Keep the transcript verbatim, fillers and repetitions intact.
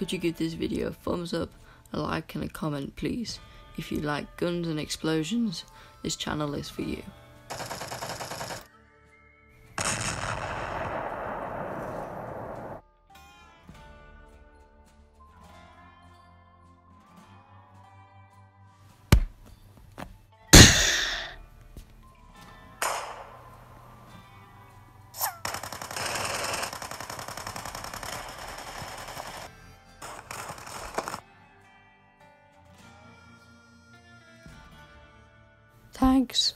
Could you give this video a thumbs up, a like and a comment please? If you like guns and explosions, this channel is for you. Thanks.